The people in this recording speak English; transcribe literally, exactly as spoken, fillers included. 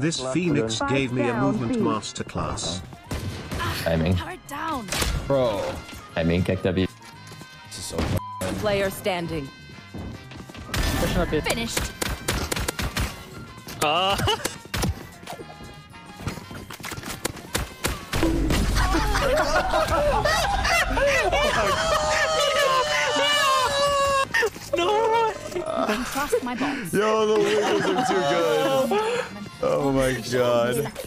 This Phoenix gave me a movement masterclass. Timing. Bro. Timing, kick W. This is so fun. Player standing. Finished. Ah. Oh my God. No way. Uh, Don't trust my boss. Yo, the wiggles are too good. Oh my God.